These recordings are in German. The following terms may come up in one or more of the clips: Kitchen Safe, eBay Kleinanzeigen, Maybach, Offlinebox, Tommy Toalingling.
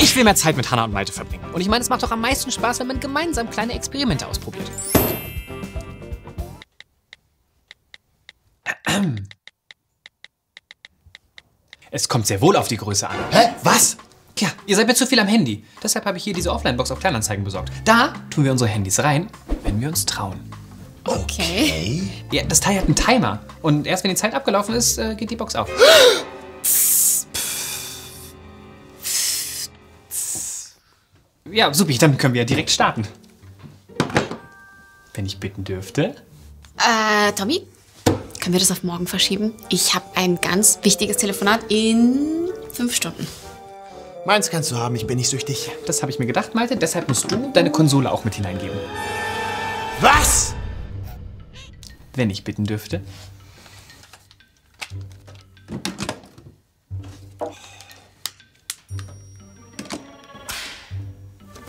Ich will mehr Zeit mit Hannah und Malte verbringen. Und ich meine, es macht doch am meisten Spaß, wenn man gemeinsam kleine Experimente ausprobiert. Es kommt sehr wohl auf die Größe an. Hä? Was? Ja, ihr seid mir zu viel am Handy. Deshalb habe ich hier diese Offlinebox auf Kleinanzeigen besorgt. Da tun wir unsere Handys rein, wenn wir uns trauen. Okay. Ja, das Teil hat einen Timer. Und erst wenn die Zeit abgelaufen ist, geht die Box auf. Ja, super, dann können wir ja direkt starten. Wenn ich bitten dürfte. Tommy? Können wir das auf morgen verschieben? Ich habe ein ganz wichtiges Telefonat in 5 Stunden. Meins kannst du haben, ich bin nicht süchtig. Das habe ich mir gedacht, Malte. Deshalb musst du deine Konsole auch mit hineingeben. Was? Wenn ich bitten dürfte.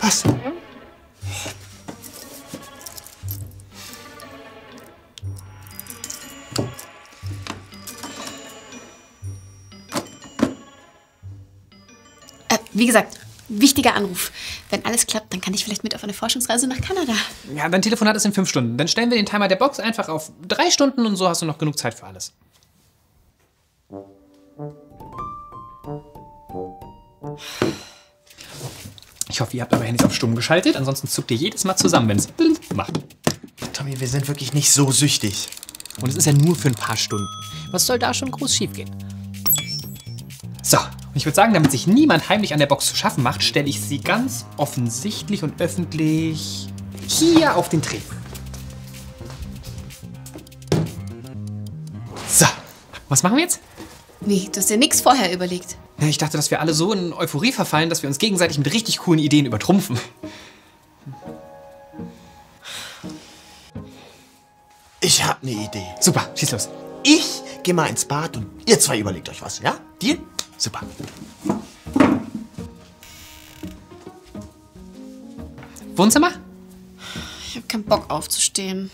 Was? Wie gesagt, wichtiger Anruf. Wenn alles klappt, dann kann ich vielleicht mit auf eine Forschungsreise nach Kanada. Ja, dein Telefonat ist in 5 Stunden. Dann stellen wir den Timer der Box einfach auf 3 Stunden und so hast du noch genug Zeit für alles. Ich hoffe, ihr habt eure Handys auf Stumm geschaltet. Ansonsten zuckt ihr jedes Mal zusammen, wenn es macht. Tommy, wir sind wirklich nicht so süchtig. Und es ist ja nur für ein paar Stunden. Was soll da schon groß schief gehen? So. Und ich würde sagen, damit sich niemand heimlich an der Box zu schaffen macht, stelle ich sie ganz offensichtlich und öffentlich hier auf den Tresen. So, was machen wir jetzt? Nee, du hast dir nichts vorher überlegt. Ich dachte, dass wir alle so in Euphorie verfallen, dass wir uns gegenseitig mit richtig coolen Ideen übertrumpfen. Ich habe eine Idee. Super, schieß los. Ich gehe mal ins Bad und ihr zwei überlegt euch was, ja? Deal? Super. Wohnzimmer? Ich habe keinen Bock aufzustehen.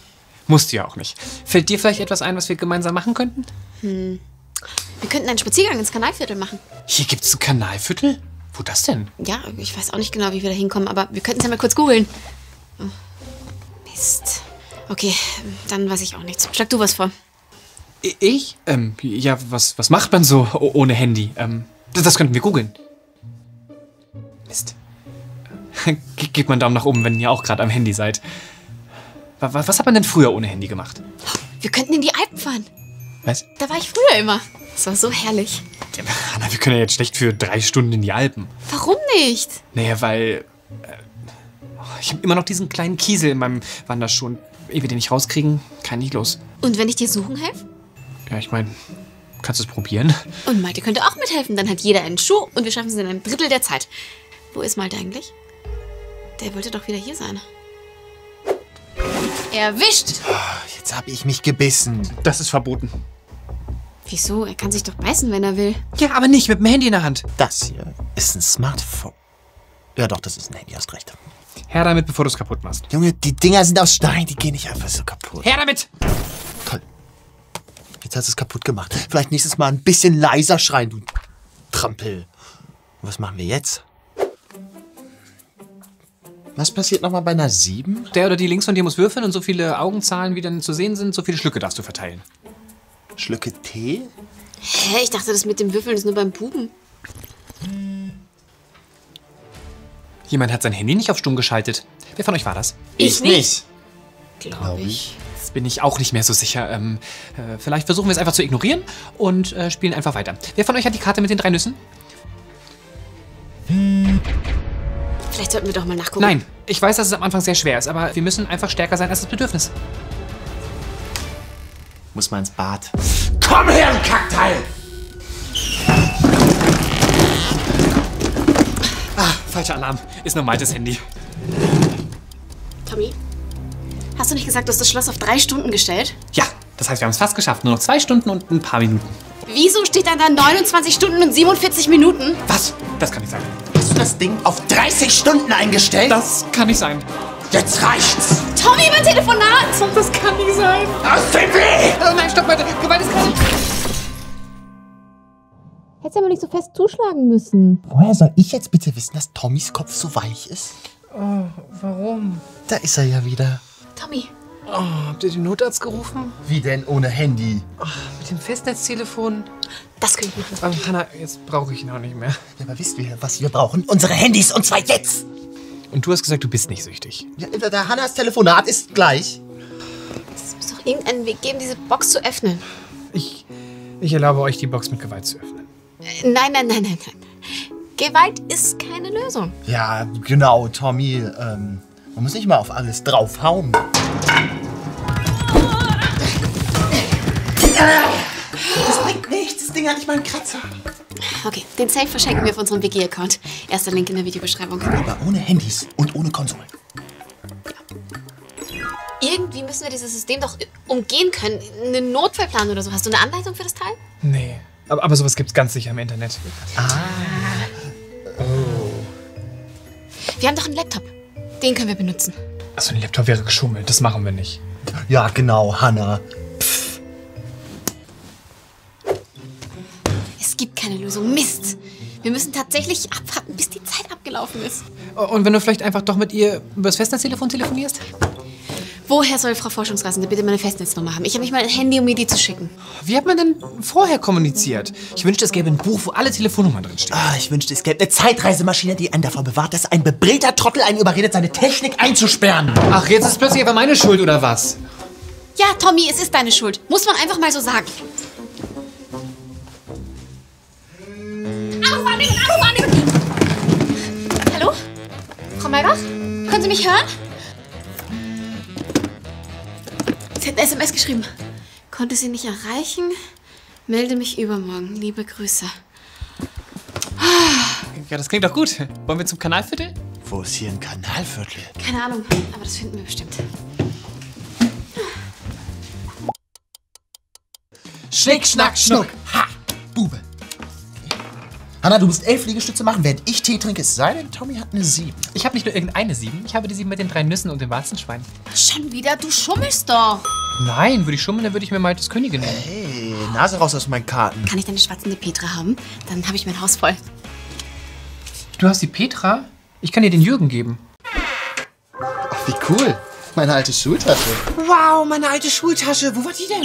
Musst du ja auch nicht. Fällt dir vielleicht etwas ein, was wir gemeinsam machen könnten? Hm. Wir könnten einen Spaziergang ins Kanalviertel machen. Hier gibt's ein Kanalviertel? Wo das denn? Ja, ich weiß auch nicht genau, wie wir da hinkommen, aber wir könnten es ja mal kurz googeln. Oh, Mist. Okay, dann weiß ich auch nichts. Schlag du was vor. Ich? Ja, was macht man so ohne Handy? Das könnten wir googeln. Mist. Gebt mal einen Daumen nach oben, wenn ihr auch gerade am Handy seid. Was hat man denn früher ohne Handy gemacht? Wir könnten in die Alpen fahren. Was? Da war ich früher immer. Das war so herrlich. Ja, Hannah, wir können ja jetzt schlecht für 3 Stunden in die Alpen. Warum nicht? Naja, weil... ich habe immer noch diesen kleinen Kiesel in meinem Wanderschuh. Und ehe wir den nicht rauskriegen, kann ich los. Und wenn ich dir suchen helfe? Ja, ich meine, kannst du es probieren? Und Malte könnte auch mithelfen. Dann hat jeder einen Schuh und wir schaffen es in einem Drittel der Zeit. Wo ist Malte eigentlich? Der wollte doch wieder hier sein. Erwischt! Jetzt habe ich mich gebissen. Das ist verboten. Wieso? Er kann sich doch beißen, wenn er will. Ja, aber nicht mit dem Handy in der Hand. Das hier ist ein Smartphone. Ja doch, das ist ein Handy, hast recht. Her damit, bevor du es kaputt machst. Junge, die Dinger sind aus Stein, die gehen nicht einfach so kaputt. Her damit! Toll. Jetzt hast du es kaputt gemacht. Vielleicht nächstes Mal ein bisschen leiser schreien, du Trampel. Und was machen wir jetzt? Was passiert nochmal bei einer 7? Der oder die links von dir muss würfeln und so viele Augenzahlen, wie dann zu sehen sind, so viele Schlücke darfst du verteilen. Schlücke Tee? Hä, ich dachte, das mit dem Würfeln ist nur beim Buben. Jemand hat sein Handy nicht auf Stumm geschaltet. Wer von euch war das? Ich nicht. Glaube ich. Bin ich auch nicht mehr so sicher. Vielleicht versuchen wir es einfach zu ignorieren und spielen einfach weiter. Wer von euch hat die Karte mit den 3 Nüssen? Vielleicht sollten wir doch mal nachgucken. Nein, ich weiß, dass es am Anfang sehr schwer ist, aber wir müssen einfach stärker sein als das Bedürfnis. Muss mal ins Bad. Komm her, du Kackteil! Ah, falscher Alarm. Ist nur Maltes Handy. Tommy? Hast du nicht gesagt, du hast das Schloss auf 3 Stunden gestellt? Ja, das heißt, wir haben es fast geschafft. Nur noch 2 Stunden und ein paar Minuten. Wieso steht dann da 29 Stunden und 47 Minuten? Was? Das kann nicht sein. Hast du das Ding auf 30 Stunden eingestellt? Das kann nicht sein. Jetzt reicht's! Tommy, mein Telefonat! Das kann nicht sein! Aus dem Weg! Oh nein, stopp, Leute! Gewalt ist gerade... Hättest du aber nicht so fest zuschlagen müssen. Woher soll ich jetzt bitte wissen, dass Tommys Kopf so weich ist? Oh, warum? Da ist er ja wieder. Tommy. Oh, habt ihr den Notarzt gerufen? Wie denn ohne Handy? Oh, mit dem Festnetztelefon? Das kriege ich nicht. Hannah, jetzt brauche ich ihn auch nicht mehr. Ja, aber wisst ihr, was wir brauchen? Unsere Handys, und zwar jetzt! Und du hast gesagt, du bist nicht süchtig. Ja, der Hannas Telefonat ist gleich. Es muss doch irgendeinen Weg geben, diese Box zu öffnen. Ich erlaube euch, die Box mit Gewalt zu öffnen. Nein. Gewalt ist keine Lösung. Ja, genau, Tommy. Man muss nicht mal auf alles draufhauen. Das bringt nichts, das Ding hat nicht mal einen Kratzer. Okay, den Safe verschenken wir auf unserem Wiki-Account. Erster Link in der Videobeschreibung. Aber ohne Handys und ohne Konsolen. Ja. Irgendwie müssen wir dieses System doch umgehen können. Einen Notfallplan oder so. Hast du eine Anleitung für das Teil? Nee, aber sowas gibt's ganz sicher im Internet. Ah. Oh. Wir haben doch einen Laptop. Den können wir benutzen. Also ein Laptop wäre geschummelt, das machen wir nicht. Ja, genau, Hannah. Es gibt keine Lösung, Mist. Wir müssen tatsächlich abwarten, bis die Zeit abgelaufen ist. Und wenn du vielleicht einfach doch mit ihr über das Festnetztelefon telefonierst? Woher soll Frau Forschungsreisende bitte meine Festnetznummer haben? Ich habe nicht mal ein Handy, um mir die zu schicken. Wie hat man denn vorher kommuniziert? Ich wünschte, es gäbe ein Buch, wo alle Telefonnummern drinstehen. Ah, ich wünschte, es gäbe eine Zeitreisemaschine, die einen davor bewahrt, dass ein bebrillter Trottel einen überredet, seine Technik einzusperren. Ach, jetzt ist es plötzlich einfach meine Schuld, oder was? Ja, Tommy, es ist deine Schuld. Muss man einfach mal so sagen. Anruf annehmen, Anruf annehmen! Hallo? Frau Maybach? Können Sie mich hören? Sie hat eine SMS geschrieben. Konnte sie nicht erreichen? Melde mich übermorgen. Liebe Grüße. Ja, das klingt doch gut. Wollen wir zum Kanalviertel? Wo ist hier ein Kanalviertel? Keine Ahnung, aber das finden wir bestimmt. Schnick, schnack, schnuck. Ha! Bube. Hannah, du musst 11 Liegestütze machen, während ich Tee trinke. Es sei denn, Tommy hat eine 7. Ich habe nicht nur irgendeine 7, ich habe die 7 mit den 3 Nüssen und dem Warzenschwein. Schon wieder? Du schummelst doch. Nein, würde ich schummeln, dann würde ich mir mal das Königin nehmen. Hey, Nase raus aus meinen Karten. Kann ich deine schwatzende Petra haben? Dann habe ich mein Haus voll. Du hast die Petra? Ich kann dir den Jürgen geben. Ach, wie cool. Meine alte Schultasche. Wow, meine alte Schultasche. Wo war die denn?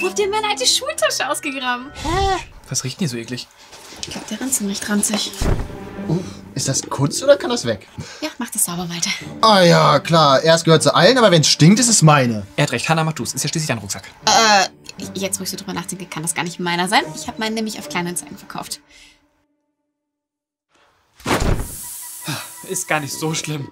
Wo habt ihr meine alte Schultasche ausgegraben? Hä? Was riecht denn so eklig? Ich glaube, der Ranzen riecht ranzig. Ist das Kunst oder kann das weg? Ja, mach das sauber weiter. Ah ja, klar. Erst gehört zu allen, aber wenn es stinkt, ist es meine. Er hat recht. Hannah, mach du's. Ist ja schließlich dein Rucksack. Jetzt, wo ich so drüber nachdenke, kann das gar nicht meiner sein. Ich habe meinen nämlich auf Kleinanzeigen verkauft. Ist gar nicht so schlimm.